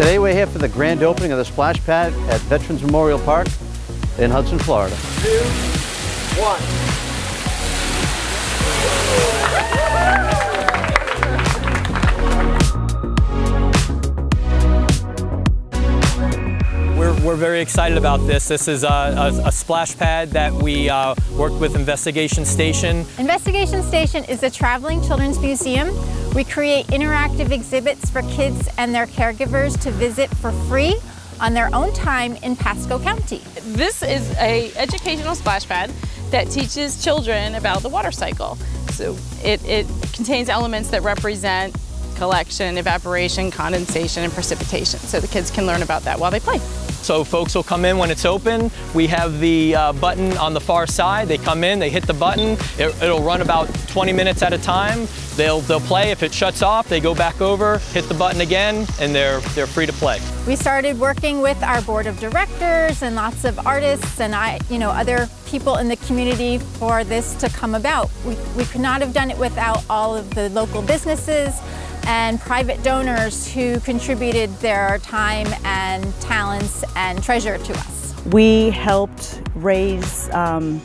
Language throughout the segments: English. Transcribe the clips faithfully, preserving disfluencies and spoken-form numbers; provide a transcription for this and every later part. Today we're here for the grand opening of the splash pad at Veterans Memorial Park in Hudson, Florida. Two, one. We're, we're very excited about this. This is a, a, a splash pad that we uh, worked with Investigation Station. Investigation Station is a traveling children's museum. We create interactive exhibits for kids and their caregivers to visit for free on their own time in Pasco County. This is an educational splash pad that teaches children about the water cycle. So it, it contains elements that represent collection, evaporation, condensation, and precipitation, so the kids can learn about that while they play. So folks will come in when it's open. We have the uh, button on the far side. They come in, they hit the button. It, it'll run about twenty minutes at a time. They'll, they'll play. If it shuts off, they go back over, hit the button again, and they're, they're free to play. We started working with our board of directors and lots of artists and I, you know, other people in the community for this to come about. We, we could not have done it without all of the local businesses and private donors who contributed their time and talents and treasure to us. We helped raise um,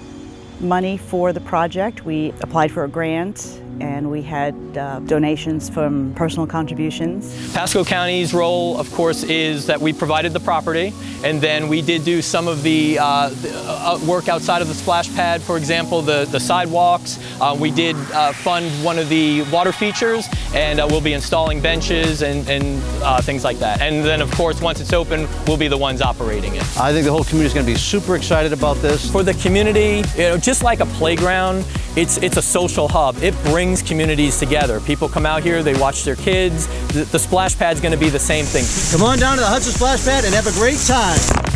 money for the project. We applied for a grant and we had uh, donations from personal contributions. Pasco County's role, of course, is that we provided the property, and then we did do some of the, uh, the uh, work outside of the splash pad, for example, the, the sidewalks. Uh, we did uh, fund one of the water features, and uh, we'll be installing benches and, and uh, things like that. And then, of course, once it's open, we'll be the ones operating it. I think the whole community is going to be super excited about this. For the community, you know, just like a playground, it's, it's a social hub. It brings communities together. People come out here, they watch their kids. The, the splash pad's going to be the same thing. Come on down to the Hudson Splash Pad and have a great time.